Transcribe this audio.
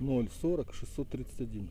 040 631.